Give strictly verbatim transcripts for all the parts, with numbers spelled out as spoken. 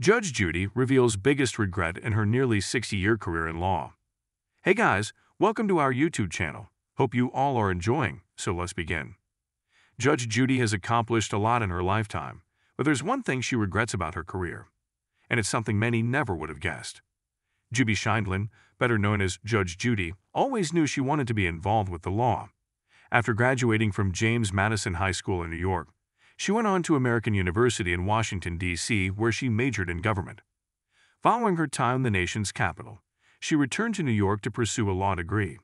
Judge Judy reveals biggest regret in her nearly sixty-year career in law. Hey guys, welcome to our YouTube channel. Hope you all are enjoying, so let's begin. Judge Judy has accomplished a lot in her lifetime, but there's one thing she regrets about her career, and it's something many never would have guessed. Judy Scheindlin, better known as Judge Judy, always knew she wanted to be involved with the law. After graduating from James Madison High School in New York, she went on to American University in Washington, D C, where she majored in government. Following her time in the nation's capital, she returned to New York to pursue a law degree.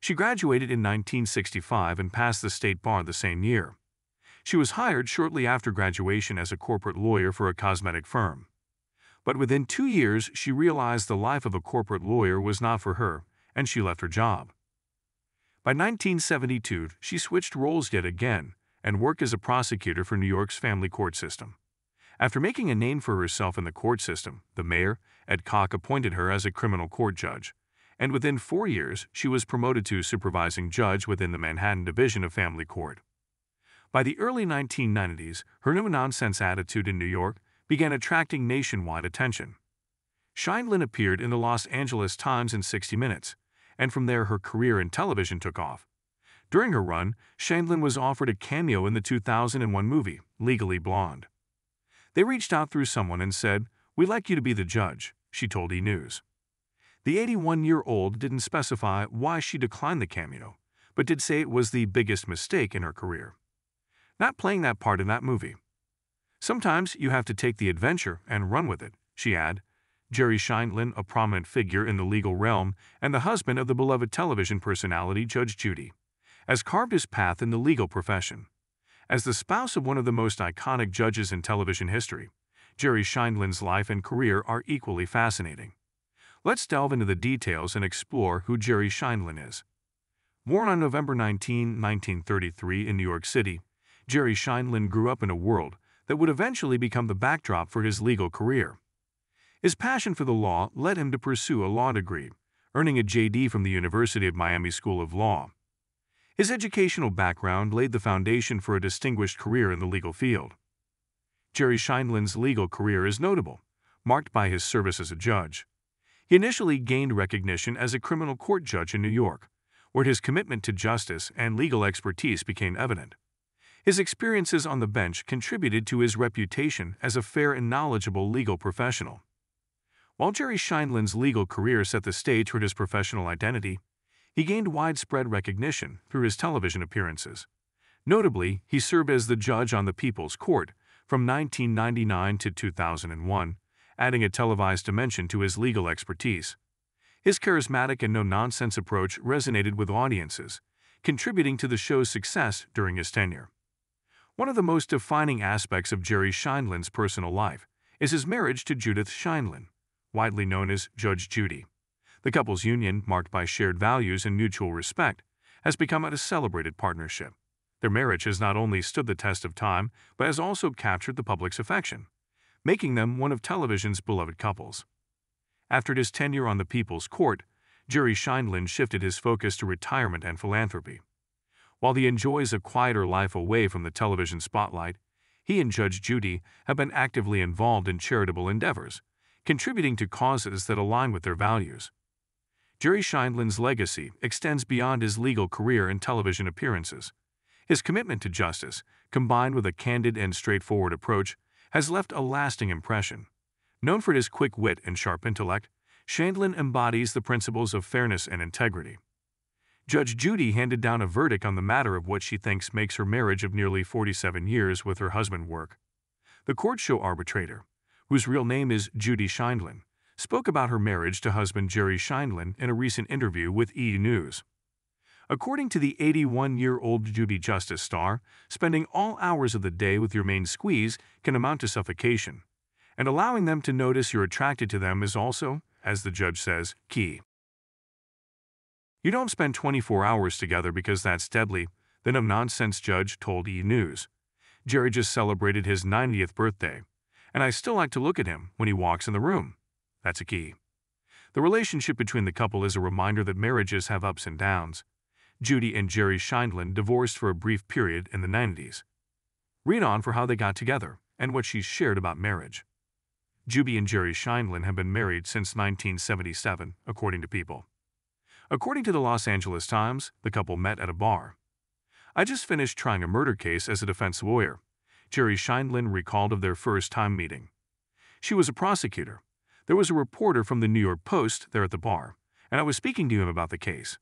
She graduated in nineteen sixty-five and passed the state bar the same year. She was hired shortly after graduation as a corporate lawyer for a cosmetic firm. But within two years, she realized the life of a corporate lawyer was not for her, and she left her job. By nineteen seventy-two, she switched roles yet again and worked as a prosecutor for New York's family court system. After making a name for herself in the court system, the mayor, Ed Koch, appointed her as a criminal court judge, and within four years, she was promoted to supervising judge within the Manhattan Division of Family Court. By the early nineteen nineties, her no-nonsense attitude in New York began attracting nationwide attention. Scheindlin appeared in the Los Angeles Times in sixty minutes, and from there her career in television took off. During her run, Scheindlin was offered a cameo in the two thousand one movie, Legally Blonde. They reached out through someone and said, "We'd like you to be the judge," she told E! News. The eighty-one-year-old didn't specify why she declined the cameo, but did say it was the biggest mistake in her career, not playing that part in that movie. "Sometimes you have to take the adventure and run with it," she added. Jerry Sheindlin, a prominent figure in the legal realm and the husband of the beloved television personality Judge Judy, has carved his path in the legal profession. As the spouse of one of the most iconic judges in television history, Jerry Scheindlin's life and career are equally fascinating. Let's delve into the details and explore who Jerry Scheindlin is. Born on November nineteenth, nineteen thirty-three in New York City, Jerry Scheindlin grew up in a world that would eventually become the backdrop for his legal career. His passion for the law led him to pursue a law degree, earning a J D from the University of Miami School of Law. His educational background laid the foundation for a distinguished career in the legal field. Jerry Scheindlin's legal career is notable, marked by his service as a judge. He initially gained recognition as a criminal court judge in New York, where his commitment to justice and legal expertise became evident. His experiences on the bench contributed to his reputation as a fair and knowledgeable legal professional. While Jerry Scheindlin's legal career set the stage for his professional identity, he gained widespread recognition through his television appearances. Notably, he served as the judge on the People's Court from nineteen ninety-nine to two thousand one, adding a televised dimension to his legal expertise. His charismatic and no-nonsense approach resonated with audiences, contributing to the show's success during his tenure. One of the most defining aspects of Jerry Scheindlin's personal life is his marriage to Judith Scheindlin, widely known as Judge Judy. The couple's union, marked by shared values and mutual respect, has become a celebrated partnership. Their marriage has not only stood the test of time, but has also captured the public's affection, making them one of television's beloved couples. After his tenure on the People's Court, Jerry Scheindlin shifted his focus to retirement and philanthropy. While he enjoys a quieter life away from the television spotlight, he and Judge Judy have been actively involved in charitable endeavors, contributing to causes that align with their values. Jerry Scheindlin's legacy extends beyond his legal career and television appearances. His commitment to justice, combined with a candid and straightforward approach, has left a lasting impression. Known for his quick wit and sharp intellect, Scheindlin embodies the principles of fairness and integrity. Judge Judy handed down a verdict on the matter of what she thinks makes her marriage of nearly forty-seven years with her husband work. The court show arbitrator, whose real name is Judy Scheindlin, spoke about her marriage to husband Jerry Scheindlin in a recent interview with E! News. According to the eighty-one-year-old Judy Justice star, spending all hours of the day with your main squeeze can amount to suffocation, and allowing them to notice you're attracted to them is also, as the judge says, key. "You don't spend twenty-four hours together because that's deadly," the no-nonsense judge told E! News. "Jerry just celebrated his ninetieth birthday, and I still like to look at him when he walks in the room. That's a key." The relationship between the couple is a reminder that marriages have ups and downs. Judy and Jerry Scheindlin divorced for a brief period in the nineties. Read on for how they got together and what she's shared about marriage. Judy and Jerry Sheindlin have been married since nineteen seventy-seven, according to People. According to the Los Angeles Times, the couple met at a bar. "I just finished trying a murder case as a defense lawyer," Jerry Sheindlin recalled of their first time meeting. "She was a prosecutor. There was a reporter from the New York Post there at the bar, and I was speaking to him about the case.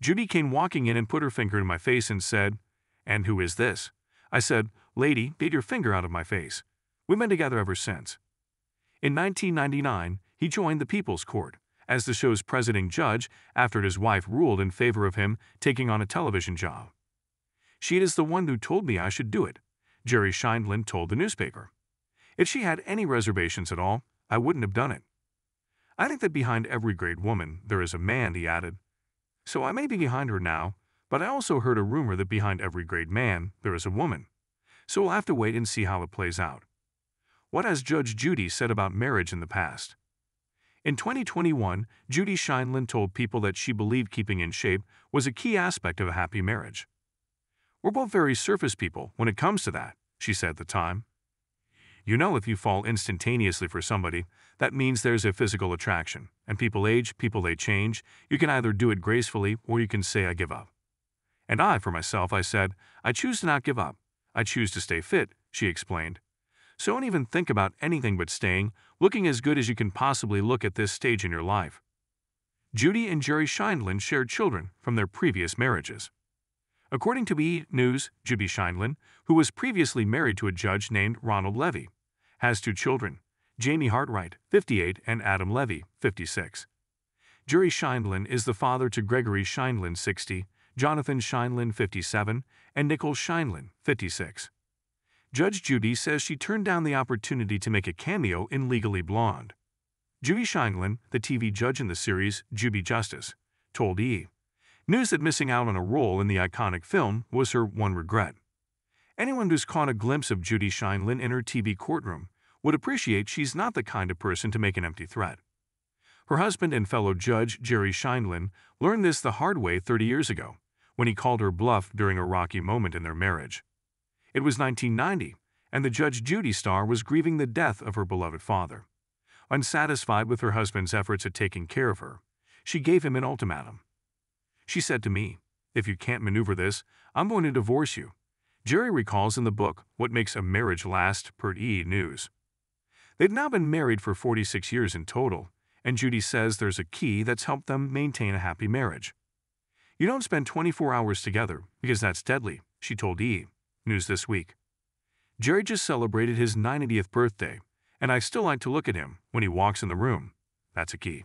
Judy came walking in and put her finger in my face and said, 'And who is this?' I said, 'Lady, get your finger out of my face.' We've been together ever since." In nineteen ninety-nine, he joined the People's Court as the show's presiding judge after his wife ruled in favor of him taking on a television job. "She is the one who told me I should do it," Jerry Sheindlin told the newspaper. "If she had any reservations at all, I wouldn't have done it. I think that behind every great woman, there is a man," he added. "So I may be behind her now, but I also heard a rumor that behind every great man, there is a woman. So we'll have to wait and see how it plays out." What has Judge Judy said about marriage in the past? In twenty twenty-one, Judy Sheindlin told People that she believed keeping in shape was a key aspect of a happy marriage. "We're both very surface people when it comes to that," she said at the time. "You know, if you fall instantaneously for somebody, that means there's a physical attraction, and people age, people they change, you can either do it gracefully or you can say I give up. And I, for myself, I said, I choose to not give up. I choose to stay fit," she explained. "So don't even think about anything but staying, looking as good as you can possibly look at this stage in your life." Judy and Jerry Sheindlin shared children from their previous marriages. According to E! News, Judy Sheindlin, who was previously married to a judge named Ronald Levy, has two children, Jamie Hartwright, fifty-eight, and Adam Levy, fifty-six. Jerry Sheindlin is the father to Gregory Scheindlin, sixty, Jonathan Scheindlin, fifty-seven, and Nicole Scheindlin, fifty-six. Judge Judy says she turned down the opportunity to make a cameo in Legally Blonde. Judy Sheindlin, the T V judge in the series Judy Justice, told E! News that missing out on a role in the iconic film was her one regret. "Anyone who's caught a glimpse of Judy Sheindlin in her T V courtroom would appreciate she's not the kind of person to make an empty threat." Her husband and fellow judge Jerry Sheindlin learned this the hard way thirty years ago when he called her bluff during a rocky moment in their marriage. It was nineteen ninety, and the Judge Judy star was grieving the death of her beloved father. Unsatisfied with her husband's efforts at taking care of her, she gave him an ultimatum. "She said to me, 'If you can't maneuver this, I'm going to divorce you,'" Jerry recalls in the book What Makes a Marriage Last, per E! News. They've now been married for forty-six years in total, and Judy says there's a key that's helped them maintain a happy marriage. "You don't spend twenty-four hours together because that's deadly," she told E! News this week. "Jerry just celebrated his ninetieth birthday, and I still like to look at him when he walks in the room. That's a key."